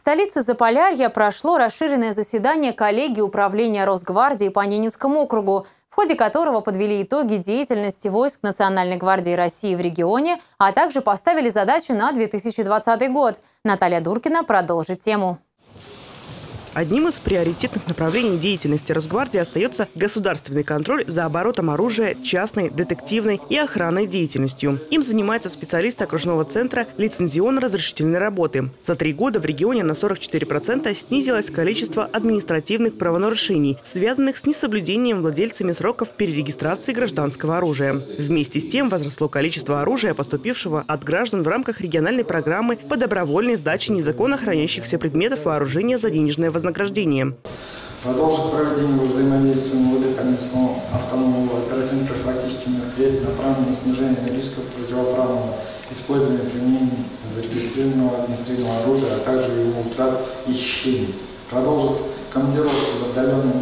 В столице Заполярья прошло расширенное заседание коллегии управления Росгвардии по Ненецкому округу, в ходе которого подвели итоги деятельности войск Национальной гвардии России в регионе, а также поставили задачи на 2020 год. Наталья Дуркина продолжит тему. Одним из приоритетных направлений деятельности Росгвардии остается государственный контроль за оборотом оружия, частной, детективной и охранной деятельностью. Им занимаются специалисты окружного центра лицензионно-разрешительной работы. За 3 года в регионе на 44% снизилось количество административных правонарушений, связанных с несоблюдением владельцами сроков перерегистрации гражданского оружия. Вместе с тем возросло количество оружия, поступившего от граждан в рамках региональной программы по добровольной сдаче незаконно хранящихся предметов вооружения за денежное вознаграждение. Продолжить проведение взаимодействия МВД Ненецкого автономного оперативно-профилактических мероприятий, направленных на снижение рисков противоправного использования и применения зарегистрированного огнестрельного оружия, а также его утрат и хищений. Продолжить командировку в отдаленные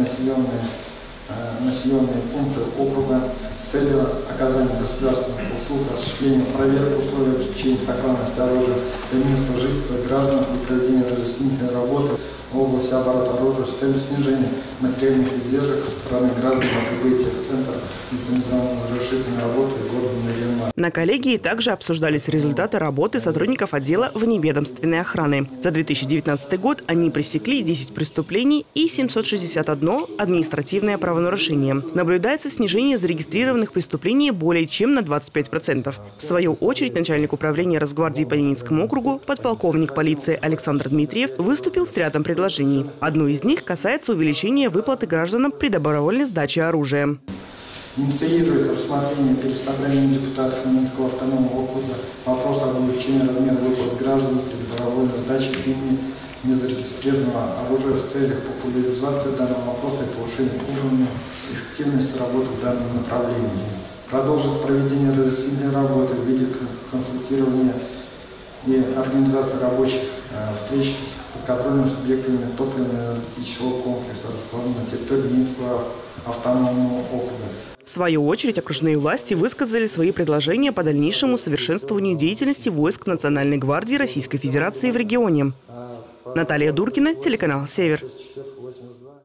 населенные пункты округа с целью оказания государственных услуг, осуществления проверки условий обеспечения сохранности оружия для местного жительства граждан и проведения разъяснительной работы в области оборота оружия с целью снижения материальных издержек со стороны граждан от прибытия в Центр лицензионно-разрешительной работы города Нелема. На коллегии также обсуждались результаты работы сотрудников отдела вневедомственной охраны. За 2019 год они пресекли 10 преступлений и 761 административное правонарушение. Наблюдается снижение зарегистрированных преступлений более чем на 25%. В свою очередь начальник управления Росгвардии по Ненецкому округу, подполковник полиции Александр Дмитриев, выступил с рядом предложений. Одно из них касается увеличения выплаты гражданам при добровольной сдаче оружия. Инициирует рассмотрение перед собранием депутатов Ненецкого автономного округа вопрос об увеличении размера выплат граждан при добровольной сдаче незарегистрированного оружия в целях популяризации данного вопроса и повышения уровня эффективности работы в данном направлении. Продолжит проведение разъяснительной работы в виде консультирования и организации рабочих встреч с контрольными субъектами топливно-энергетического комплекса, расположенного на территории Ненецкого автономного округа. В свою очередь окружные власти высказали свои предложения по дальнейшему совершенствованию деятельности войск Национальной гвардии Российской Федерации в регионе. Наталья Дуркина, телеканал «Север».